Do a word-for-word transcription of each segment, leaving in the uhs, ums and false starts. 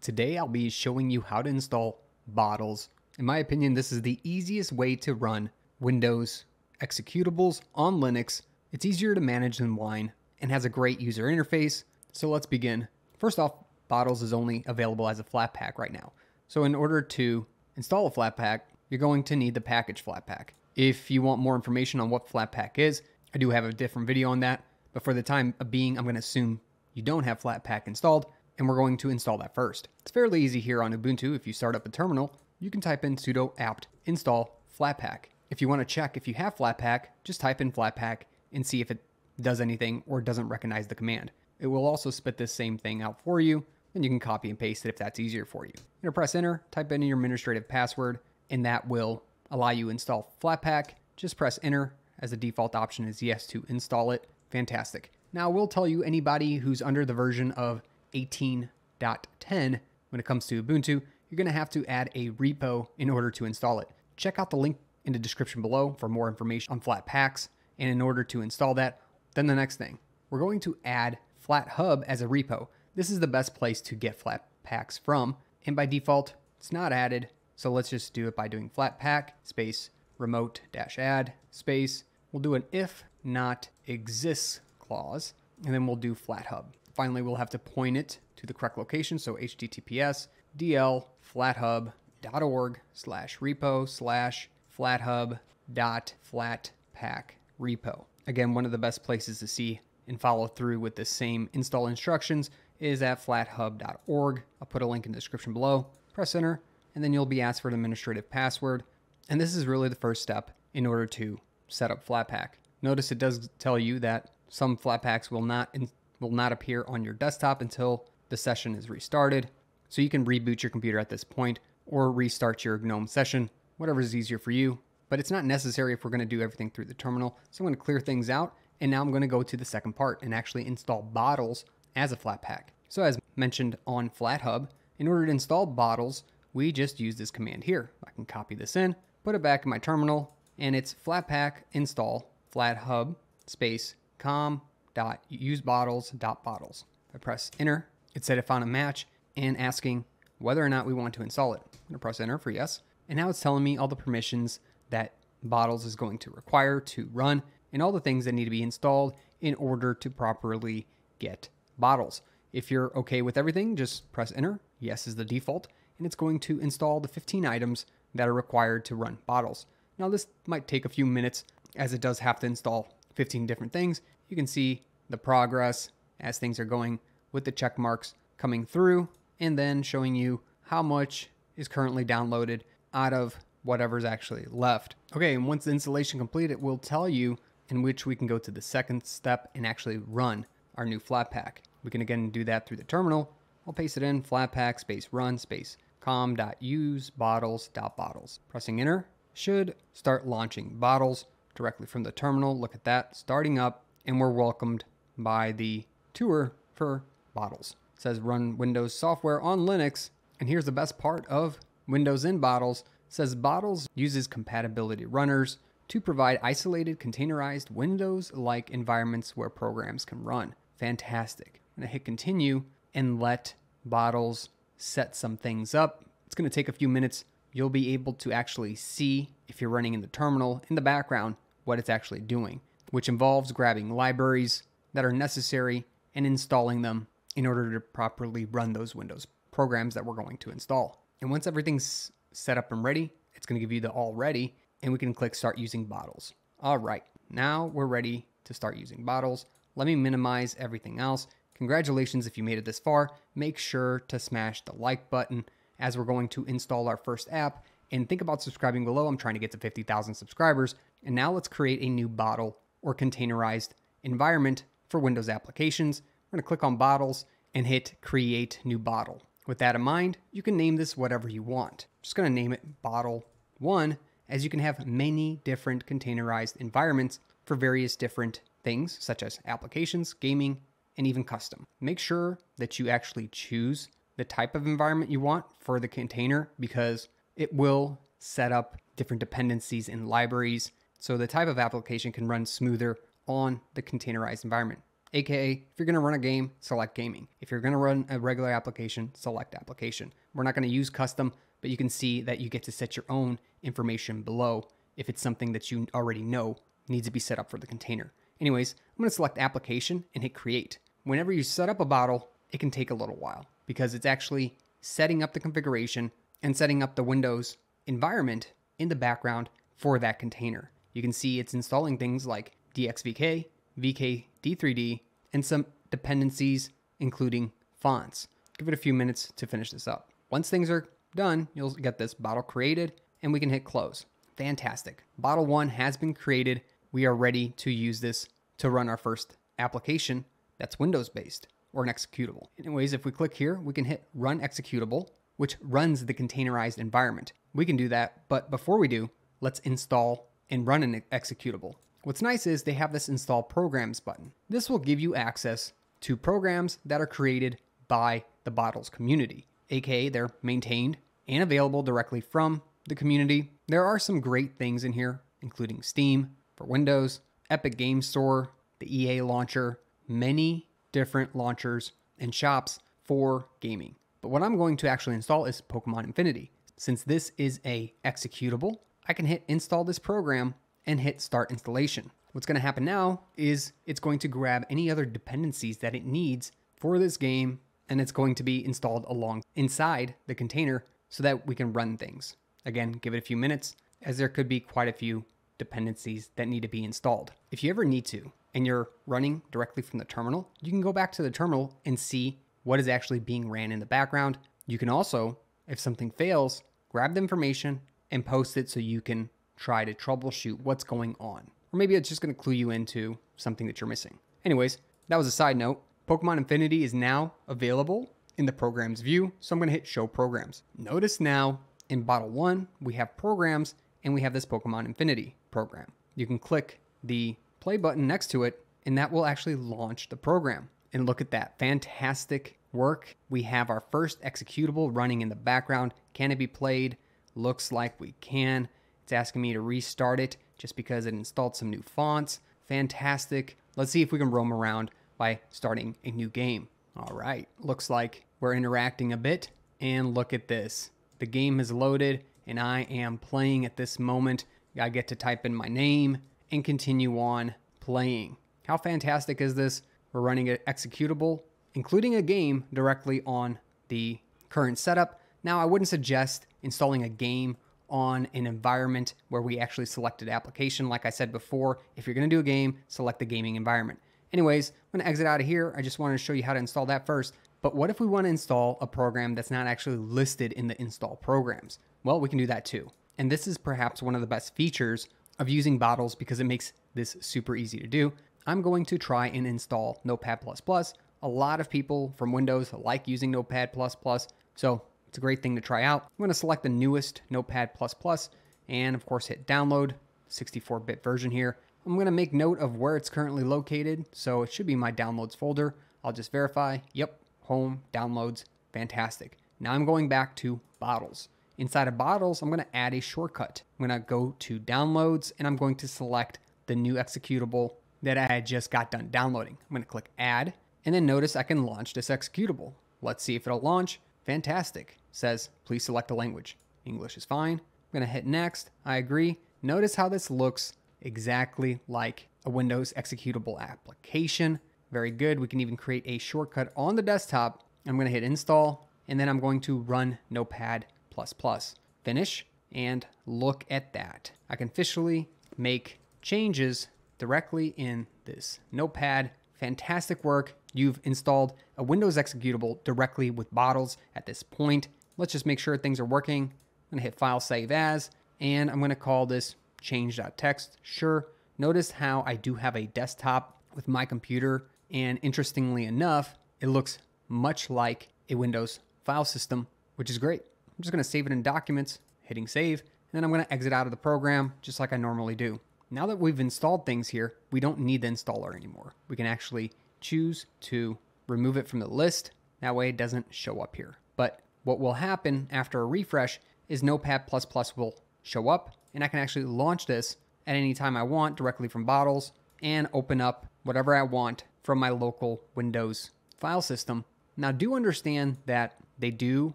Today I'll be showing you how to install Bottles. In my opinion, this is the easiest way to run Windows executables on Linux. It's easier to manage than Wine and has a great user interface. So let's begin. First off, Bottles is only available as a Flatpak right now. So in order to install a Flatpak, you're going to need the package Flatpak. If you want more information on what Flatpak is, I do have a different video on that. But for the time being, I'm going to assume you don't have Flatpak installed, and we're going to install that first. It's fairly easy here on Ubuntu. If you start up a terminal, you can type in sudo apt install Flatpak. If you want to check if you have Flatpak, just type in Flatpak and see if it does anything or doesn't recognize the command. It will also spit this same thing out for you, and you can copy and paste it if that's easier for you. You're going to press enter, type in your administrative password, and that will allow you to install Flatpak. Just press enter, as the default option is yes to install it. Fantastic. Now, I will tell you, anybody who's under the version of eighteen point ten when it comes to Ubuntu, you're going to have to add a repo in order to install it. Check out the link in the description below for more information on Flatpaks and in order to install that. Then the next thing, we're going to add FlatHub as a repo. This is the best place to get Flatpaks from, and by default, it's not added. So let's just do it by doing Flatpak space remote dash add space. We'll do an if not exists clause, and then we'll do FlatHub. Finally, we'll have to point it to the correct location. So H T T P S dl flathub.org slash repo slash flathub dot flatpak repo. Again, one of the best places to see and follow through with the same install instructions is at flathub dot org. I'll put a link in the description below. Press enter, and then you'll be asked for an administrative password. And this is really the first step in order to set up Flatpak. Notice it does tell you that some Flatpaks will not in will not appear on your desktop until the session is restarted. So you can reboot your computer at this point or restart your GNOME session, whatever is easier for you. But it's not necessary if we're going to do everything through the terminal. So I'm going to clear things out. And now I'm going to go to the second part and actually install Bottles as a Flatpak. So as mentioned on FlatHub, in order to install Bottles, we just use this command here. I can copy this in, put it back in my terminal, and it's Flatpak install FlatHub space com dot use bottles dot bottles. If I press enter, it said it found a match and asking whether or not we want to install it. I'm gonna press enter for yes. And now it's telling me all the permissions that Bottles is going to require to run and all the things that need to be installed in order to properly get Bottles. If you're okay with everything, just press enter. Yes is the default, and it's going to install the fifteen items that are required to run Bottles. Now this might take a few minutes as it does have to install fifteen different things. You can see the progress as things are going with the check marks coming through and then showing you how much is currently downloaded out of whatever's actually left. Okay, and once the installation complete, it will tell you, in which we can go to the second step and actually run our new Flatpak. We can again do that through the terminal. I'll paste it in Flatpak space run space com.use bottles dot bottles. Pressing enter should start launching Bottles directly from the terminal. Look at that, starting up, and we're welcomed by the tour for Bottles. It says run Windows software on Linux, and here's the best part of Windows in Bottles. It says Bottles uses compatibility runners to provide isolated, containerized Windows-like environments where programs can run. Fantastic. I'm gonna hit continue and let Bottles set some things up. It's gonna take a few minutes. You'll be able to actually see, if you're running in the terminal, in the background, what it's actually doing, which involves grabbing libraries that are necessary and installing them in order to properly run those Windows programs that we're going to install. And once everything's set up and ready, it's going to give you the all ready, and we can click start using Bottles. All right, now we're ready to start using Bottles. Let me minimize everything else. Congratulations if you made it this far. Make sure to smash the like button as we're going to install our first app. And think about subscribing below. I'm trying to get to fifty thousand subscribers. And now let's create a new bottle or containerized environment for Windows applications. We're going to click on Bottles and hit create new bottle. With that in mind, you can name this whatever you want. I'm just going to name it bottle one, as you can have many different containerized environments for various different things, such as applications, gaming, and even custom. Make sure that you actually choose the type of environment you want for the container, because it will set up different dependencies and libraries so the type of application can run smoother on the containerized environment. A K A, if you're going to run a game, select gaming. If you're going to run a regular application, select application. We're not going to use custom, but you can see that you get to set your own information below if it's something that you already know needs to be set up for the container. Anyways, I'm going to select application and hit create. Whenever you set up a bottle, it can take a little while because it's actually setting up the configuration and setting up the Windows environment in the background for that container. You can see it's installing things like D X V K, V K D three D, and some dependencies, including fonts. Give it a few minutes to finish this up. Once things are done, you'll get this bottle created and we can hit close. Fantastic. Bottle one has been created. We are ready to use this to run our first application that's Windows-based or an executable. Anyways, if we click here, we can hit Run Executable, which runs the containerized environment. We can do that, but before we do, let's install and run an executable. What's nice is they have this Install Programs button. This will give you access to programs that are created by the Bottles community, aka they're maintained and available directly from the community. There are some great things in here, including Steam for Windows, Epic Game Store, the E A Launcher, many different launchers and shops for gaming. But what I'm going to actually install is Pokemon Infinity. Since this is a executable, I can hit install this program and hit start installation. What's going to happen now is it's going to grab any other dependencies that it needs for this game, and it's going to be installed along inside the container so that we can run things. Again, give it a few minutes as there could be quite a few dependencies that need to be installed. If you ever need to, and you're running directly from the terminal, you can go back to the terminal and see what is actually being ran in the background. You can also, if something fails, grab the information and post it so you can try to troubleshoot what's going on. Or maybe it's just gonna clue you into something that you're missing. Anyways, that was a side note. Pokemon Infinity is now available in the programs view, so I'm gonna hit show programs. Notice now in bottle one, we have programs and we have this Pokemon Infinity program. You can click the play button next to it, and that will actually launch the program. And look at that, fantastic work. We have our first executable running in the background. Can it be played? Looks like we can. It's asking me to restart it just because it installed some new fonts. Fantastic. Let's see if we can roam around by starting a new game. All right, looks like we're interacting a bit, and look at this. The game is loaded and I am playing at this moment. I get to type in my name and continue on playing. How fantastic is this? We're running an executable, including a game directly on the current setup. Now, I wouldn't suggest installing a game on an environment where we actually selected application. Like I said before, if you're gonna do a game, select the gaming environment. Anyways, I'm gonna exit out of here. I just wanted to show you how to install that first. But what if we wanna install a program that's not actually listed in the install programs? Well, we can do that too. And this is perhaps one of the best features of using Bottles because it makes this super easy to do. I'm going to try and install Notepad plus plus. A lot of people from Windows like using Notepad plus plus, so it's a great thing to try out. I'm gonna select the newest Notepad plus plus and of course hit download, sixty-four bit version here. I'm gonna make note of where it's currently located, so it should be my downloads folder. I'll just verify, yep, home, downloads, fantastic. Now I'm going back to Bottles. Inside of Bottles, I'm gonna add a shortcut. I'm gonna go to downloads and I'm going to select the new executable that I had just got done downloading. I'm gonna click add and then notice I can launch this executable. Let's see if it'll launch. Fantastic. It says, please select a language. English is fine. I'm gonna hit next. I agree. Notice how this looks exactly like a Windows executable application. Very good. We can even create a shortcut on the desktop. I'm gonna hit install and then I'm going to run Notepad plus plus. Finish, and look at that. I can officially make changes directly in this Notepad. Fantastic work. You've installed a Windows executable directly with Bottles at this point. Let's just make sure things are working. I'm gonna hit File, Save As, and I'm gonna call this change dot t x t. Sure. Notice how I do have a desktop with my computer, and interestingly enough, it looks much like a Windows file system, which is great. I'm just gonna save it in documents, hitting save, and then I'm gonna exit out of the program just like I normally do. Now that we've installed things here, we don't need the installer anymore. We can actually choose to remove it from the list. That way it doesn't show up here. But what will happen after a refresh is Notepad plus plus will show up and I can actually launch this at any time I want directly from Bottles and open up whatever I want from my local Windows file system. Now, do understand that they do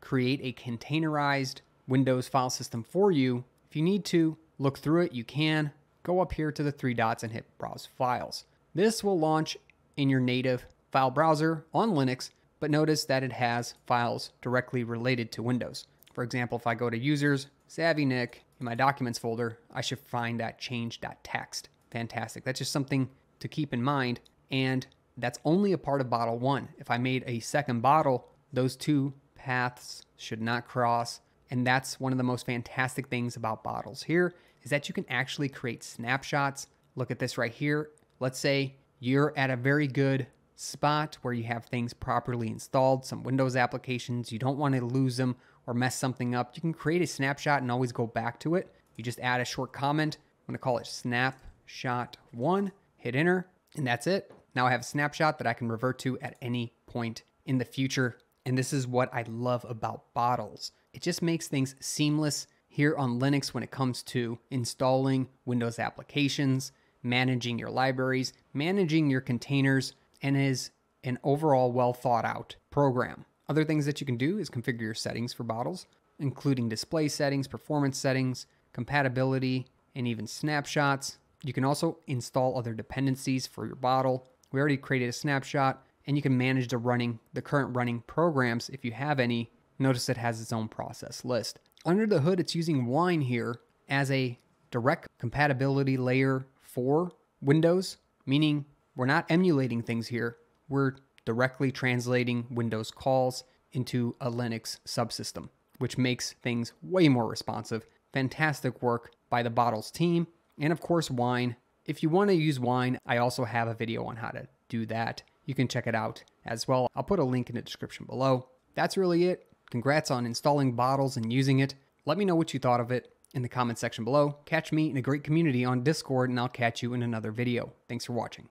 create a containerized Windows file system for you. If you need to look through it, you can go up here to the three dots and hit Browse Files. This will launch in your native file browser on Linux, but notice that it has files directly related to Windows. For example, if I go to Users, Savvy Nick, in my Documents folder, I should find that change.txt. Fantastic. That's just something to keep in mind, and that's only a part of bottle one. If I made a second bottle, those two paths should not cross, and that's one of the most fantastic things about bottles here is that you can actually create snapshots. Look at this right here. Let's say you're at a very good spot where you have things properly installed, some Windows applications, you don't want to lose them or mess something up. You can create a snapshot and always go back to it. You just add a short comment. I'm going to call it snapshot one, hit enter, and that's it. Now I have a snapshot that I can revert to at any point in the future. And this is what I love about Bottles. It just makes things seamless here on Linux when it comes to installing Windows applications, managing your libraries, managing your containers, and is an overall well thought out program. Other things that you can do is configure your settings for Bottles, including display settings, performance settings, compatibility, and even snapshots. You can also install other dependencies for your bottle. We already created a snapshot, and you can manage the running, the current running programs if you have any. Notice it has its own process list. Under the hood, it's using Wine here as a direct compatibility layer for Windows, meaning we're not emulating things here. We're directly translating Windows calls into a Linux subsystem, which makes things way more responsive. Fantastic work by the Bottles team. And of course, Wine. If you want to use Wine, I also have a video on how to do that. You can check it out as well. I'll put a link in the description below. That's really it. Congrats on installing Bottles and using it. Let me know what you thought of it in the comment section below. Catch me in a great community on Discord, and I'll catch you in another video. Thanks for watching.